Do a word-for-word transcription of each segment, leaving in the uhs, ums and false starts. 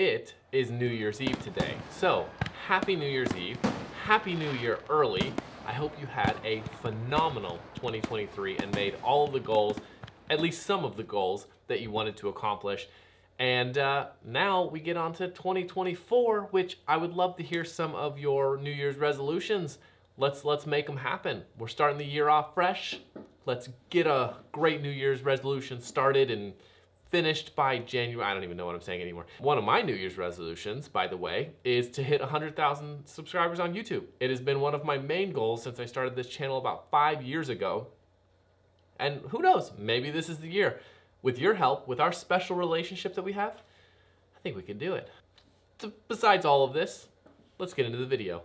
It is New Year's Eve today. So, happy New Year's Eve, happy New Year early. I hope you had a phenomenal twenty twenty-three and made all of the goals, at least some of the goals that you wanted to accomplish. And uh, now we get on to twenty twenty-four, which I would love to hear some of your New Year's resolutions. Let's, let's make them happen. We're starting the year off fresh. Let's get a great New Year's resolution started and finished by January. I don't even know what I'm saying anymore. One of my New Year's resolutions, by the way, is to hit one hundred thousand subscribers on YouTube. It has been one of my main goals since I started this channel about five years ago. And who knows, maybe this is the year. With your help, with our special relationship that we have, I think we can do it. So besides all of this, let's get into the video.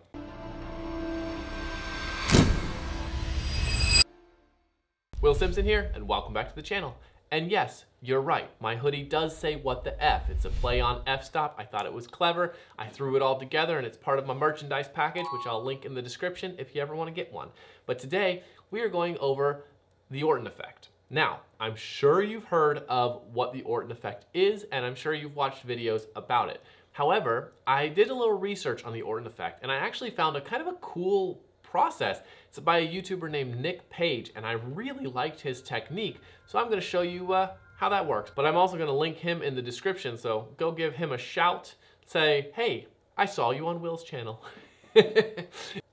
Will Simpson here, and welcome back to the channel. And yes, you're right, my hoodie does say what the F. It's a play on f-stop. I thought it was clever. I threw it all together and it's part of my merchandise package, which I'll link in the description if you ever want to get one. But today, we are going over the Orton effect. Now, I'm sure you've heard of what the Orton effect is, and I'm sure you've watched videos about it. However, I did a little research on the Orton effect, and I actually found a kind of a cool process. It's by a YouTuber named Nick Page, and I really liked his technique, so I'm going to show you uh, how that works. But I'm also going to link him in the description, so go give him a shout. Say, hey, I saw you on Will's channel.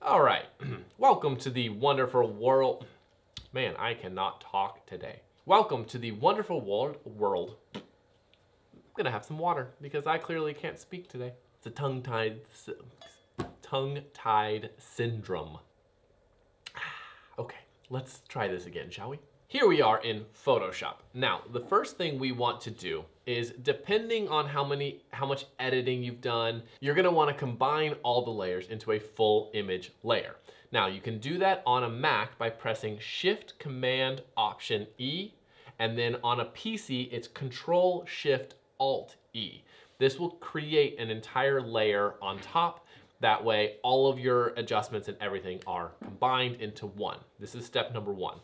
All right, welcome to the wonderful world. Man, I cannot talk today. Welcome to the wonderful world. World. I'm gonna have some water because I clearly can't speak today. It's a tongue-tied, tongue-tied syndrome. Okay, let's try this again, shall we? Here we are in Photoshop. Now, the first thing we want to do is, depending on how many, how much editing you've done, you're gonna wanna combine all the layers into a full image layer. Now, you can do that on a Mac by pressing Shift, Command, Option, E, and then on a P C, it's Control, Shift, Alt, E. This will create an entire layer on top. That way, all of your adjustments and everything are combined into one. This is step number one.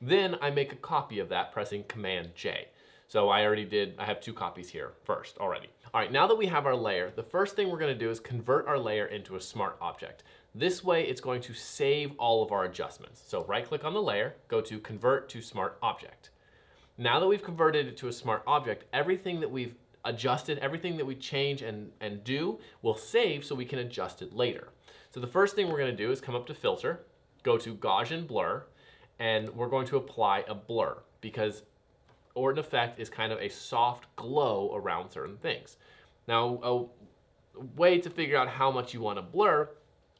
Then I make a copy of that pressing Command J. So I already did, I have two copies here first already. All right, now that we have our layer, the first thing we're gonna do is convert our layer into a smart object. This way, it's going to save all of our adjustments. So right-click on the layer, go to Convert to Smart Object. Now that we've converted it to a smart object, everything that we've adjusted, everything that we change and, and do will save so we can adjust it later. So the first thing we're gonna do is come up to Filter, go to Gaussian Blur, and we're going to apply a blur because Orton effect is kind of a soft glow around certain things. Now, a way to figure out how much you wanna blur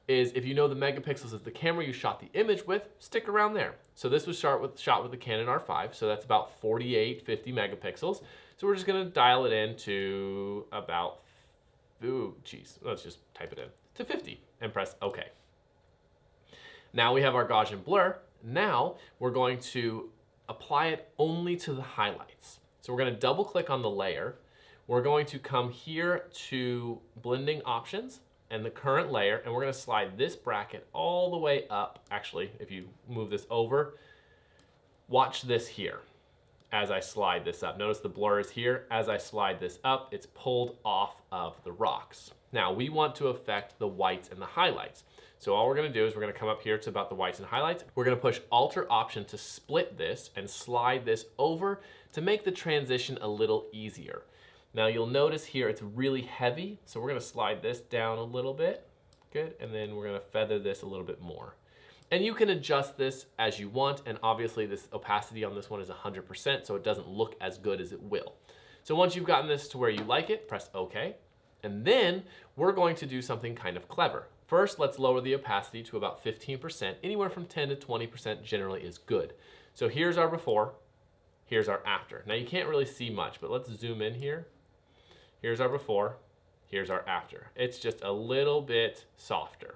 is if you know the megapixels of the camera you shot the image with, stick around there. So this was shot with, shot with the Canon R five, so that's about forty-eight, fifty megapixels. So we're just gonna dial it in to about, ooh, geez, let's just type it in, to fifty and press okay. Now we have our Gaussian blur. Now we're going to apply it only to the highlights. So we're gonna double click on the layer. We're going to come here to blending options, and the current layer, and we're gonna slide this bracket all the way up. Actually, if you move this over, watch this here as I slide this up. Notice the blur is here. As I slide this up, it's pulled off of the rocks. Now, we want to affect the whites and the highlights. So all we're gonna do is we're gonna come up here to about the whites and highlights. We're gonna push Alt or Option to split this and slide this over to make the transition a little easier. Now you'll notice here it's really heavy, so we're gonna slide this down a little bit, good, and then we're gonna feather this a little bit more. And you can adjust this as you want, and obviously this opacity on this one is one hundred percent, so it doesn't look as good as it will. So once you've gotten this to where you like it, press OK, and then we're going to do something kind of clever. First, let's lower the opacity to about fifteen percent. Anywhere from ten to twenty percent generally is good. So here's our before, here's our after. Now you can't really see much, but let's zoom in here. Here's our before, here's our after. It's just a little bit softer.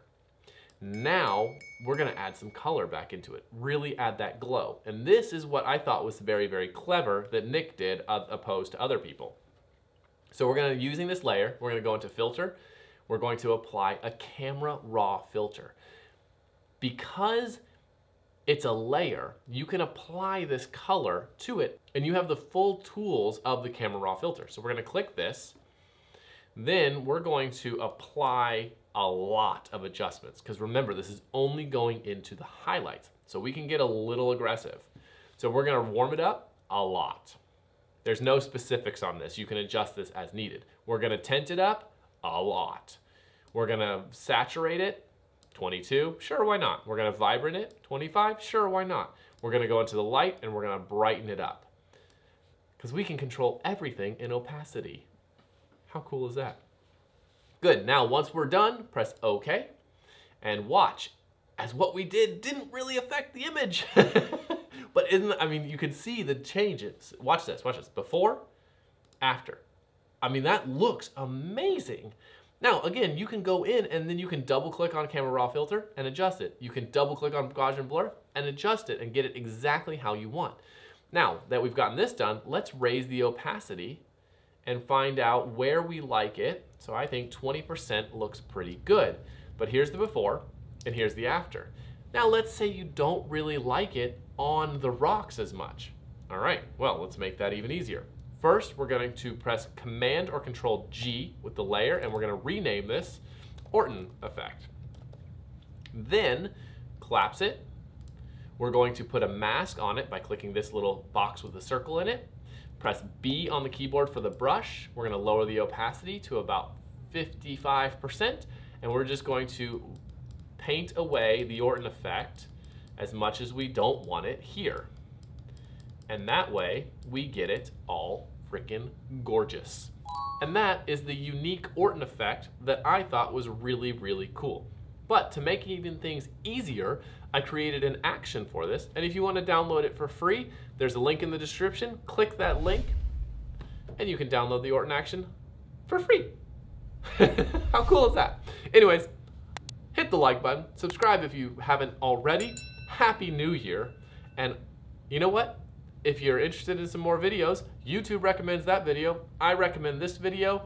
Now, we're gonna add some color back into it, really add that glow. And this is what I thought was very, very clever that Nick did uh, opposed to other people. So we're gonna, using this layer, we're gonna go into Filter, we're going to apply a Camera Raw Filter. Because it's a layer, you can apply this color to it, and you have the full tools of the Camera Raw Filter. So we're gonna click this, Then we're going to apply a lot of adjustments, because remember, this is only going into the highlights, so we can get a little aggressive. So we're gonna warm it up a lot. There's no specifics on this. You can adjust this as needed. We're gonna tint it up a lot. We're gonna saturate it, twenty-two, sure, why not? We're gonna vibrate it, twenty-five, sure, why not? We're gonna go into the light and we're gonna brighten it up, because we can control everything in opacity. How cool is that? Good, now once we're done, press OK, and watch, as what we did didn't really affect the image. But isn't, I mean, you can see the changes. Watch this, watch this, before, after. I mean, that looks amazing. Now, again, you can go in and then you can double click on Camera Raw Filter and adjust it. You can double click on Gaussian Blur and adjust it and get it exactly how you want. Now that we've gotten this done, let's raise the opacity and find out where we like it. So I think twenty percent looks pretty good. But here's the before and here's the after. Now let's say you don't really like it on the rocks as much. All right, well, let's make that even easier. First, we're going to press Command or Control G with the layer, and we're gonna rename this Orton effect. Then collapse it. We're going to put a mask on it by clicking this little box with a circle in it. Press B on the keyboard for the brush. We're gonna lower the opacity to about fifty-five percent, and we're just going to paint away the Orton effect as much as we don't want it here. And that way, we get it all freaking gorgeous. And that is the unique Orton effect that I thought was really, really cool. But to make even things easier, I created an action for this, and if you want to download it for free, there's a link in the description. Click that link, and you can download the Orton action for free. How cool is that? Anyways, hit the like button, subscribe if you haven't already. Happy New Year, and you know what? If you're interested in some more videos, YouTube recommends that video, I recommend this video,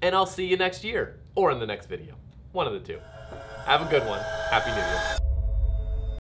and I'll see you next year, or in the next video. One of the two. Have a good one. Happy New Year.